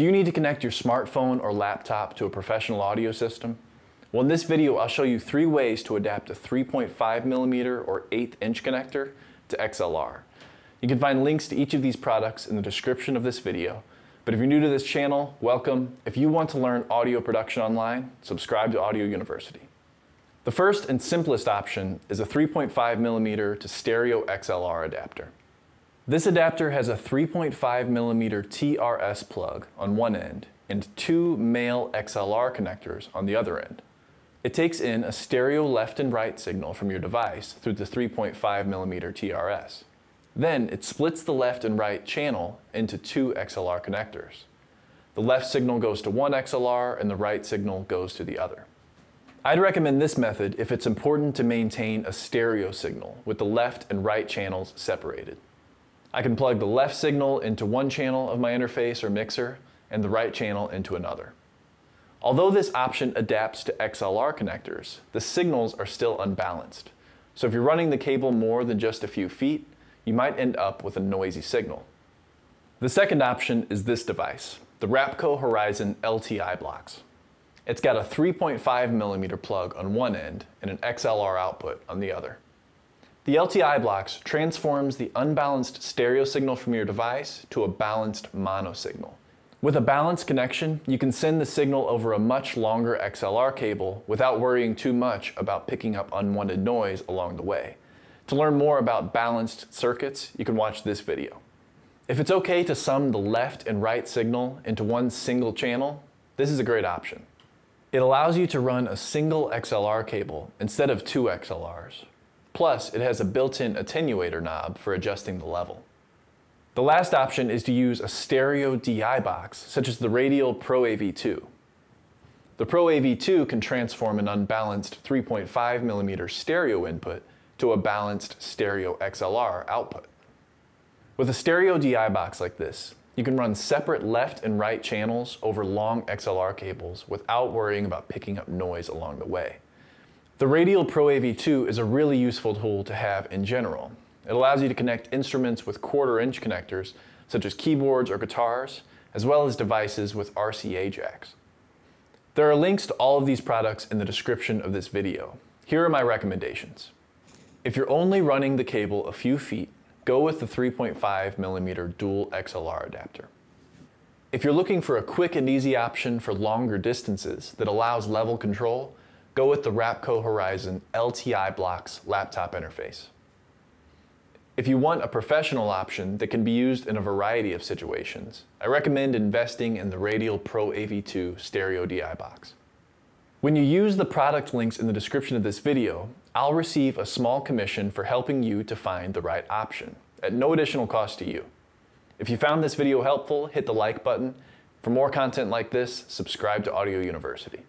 Do you need to connect your smartphone or laptop to a professional audio system? Well, in this video, I'll show you 3 ways to adapt a 3.5mm or 1/8-inch connector to XLR. You can find links to each of these products in the description of this video. But if you're new to this channel, welcome. If you want to learn audio production online, subscribe to Audio University. The first and simplest option is a 3.5mm to stereo XLR adapter. This adapter has a 3.5mm TRS plug on one end and 2 male XLR connectors on the other end. It takes in a stereo left and right signal from your device through the 3.5mm TRS. Then it splits the left and right channel into 2 XLR connectors. The left signal goes to one XLR and the right signal goes to the other. I'd recommend this method if it's important to maintain a stereo signal with the left and right channels separated. I can plug the left signal into one channel of my interface or mixer and the right channel into another. Although this option adapts to XLR connectors, the signals are still unbalanced. So if you're running the cable more than just a few feet, you might end up with a noisy signal. The second option is this device, the Rapco Horizon LTI Blox. It's got a 3.5mm plug on one end and an XLR output on the other. The LTI Blox transforms the unbalanced stereo signal from your device to a balanced mono signal. With a balanced connection, you can send the signal over a much longer XLR cable without worrying too much about picking up unwanted noise along the way. To learn more about balanced circuits, you can watch this video. If it's okay to sum the left and right signal into one single channel, this is a great option. It allows you to run a single XLR cable instead of 2 XLRs. Plus, it has a built-in attenuator knob for adjusting the level. The last option is to use a stereo DI box, such as the Radial ProAV2. The ProAV2 can transform an unbalanced 3.5mm stereo input to a balanced stereo XLR output. With a stereo DI box like this, you can run separate left and right channels over long XLR cables without worrying about picking up noise along the way. The Radial ProAV2 is a really useful tool to have in general. It allows you to connect instruments with 1/4-inch connectors, such as keyboards or guitars, as well as devices with RCA jacks. There are links to all of these products in the description of this video. Here are my recommendations. If you're only running the cable a few feet, go with the 3.5mm dual XLR adapter. If you're looking for a quick and easy option for longer distances that allows level control, go with the Rapco Horizon LTI Blox laptop interface. If you want a professional option that can be used in a variety of situations, I recommend investing in the Radial ProAV2 stereo DI box. When you use the product links in the description of this video, I'll receive a small commission for helping you to find the right option, at no additional cost to you. If you found this video helpful, hit the like button. For more content like this, subscribe to Audio University.